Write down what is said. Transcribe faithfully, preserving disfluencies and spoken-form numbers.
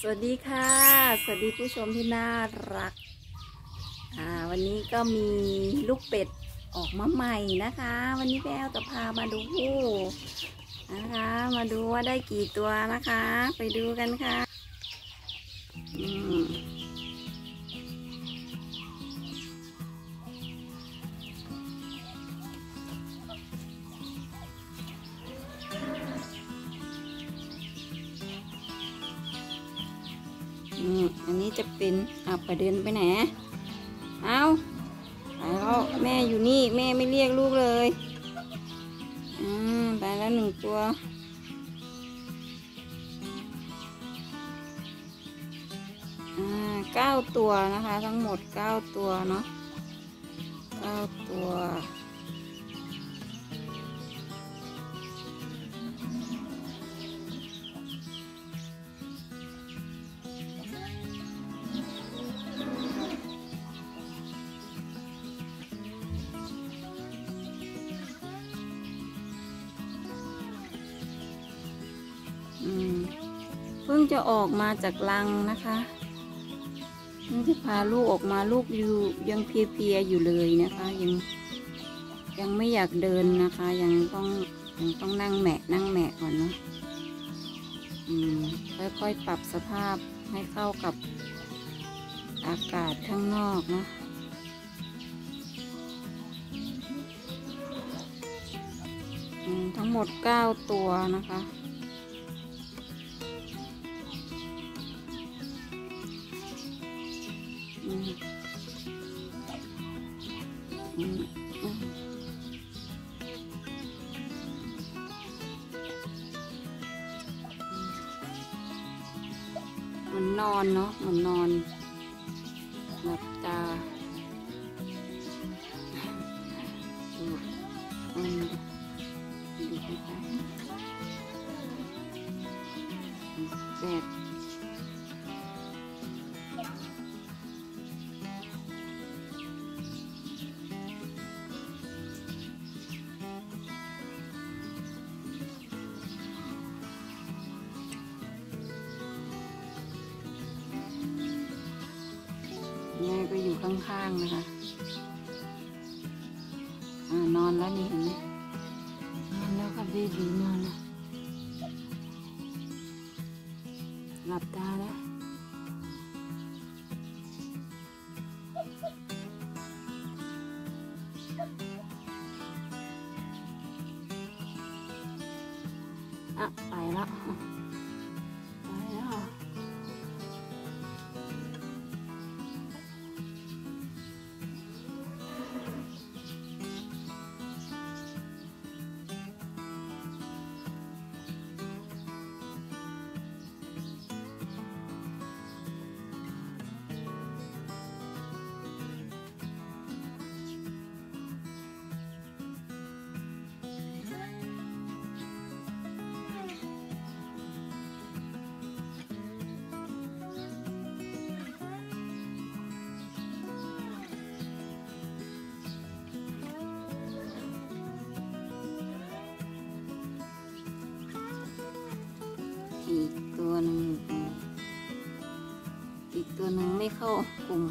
สวัสดีค่ะสวัสดีผู้ชมที่น่ารักอ่าวันนี้ก็มีลูกเป็ดออกมาใหม่นะคะวันนี้แม่จะพามาดูผู้นะคะมาดูว่าได้กี่ตัวนะคะไปดูกันค่ะอืมอันนี้จะเป็นอาไปเดินไปไหนเอาไปแล้วแม่อยู่นี่แม่ไม่เรียกลูกเลยอืมไปแล้วหนึ่งตัวอ่าเก้าตัวนะคะทั้งหมดเก้าตัวเนาะเก้าตัวเพิ่งจะออกมาจากรังนะคะเพิ่งจะพาลูกออกมาลูกอยู่ยังเพลียๆอยู่เลยนะคะยังยังไม่อยากเดินนะคะยังต้องยังต้องนั่งแหมะนั่งแหมะก่อนเนาะอืมค่อยๆปรับสภาพให้เข้ากับอากาศข้างนอกเนาะอืมทั้งหมดเก้าตัวนะคะมันนอนเนาะมันนอนหลับตาดูดูไปแปดแม่ก็อยู่ข้างๆนะคะอ่านอนแล้วนี่เห็นไหมนอนแล้วกับเบบีนอนนะหลับตาแล้วอ่ะไปแล้วอีกตัวหนึ่งอีกตัวหนึ่งไม่เข้ากลุ่ม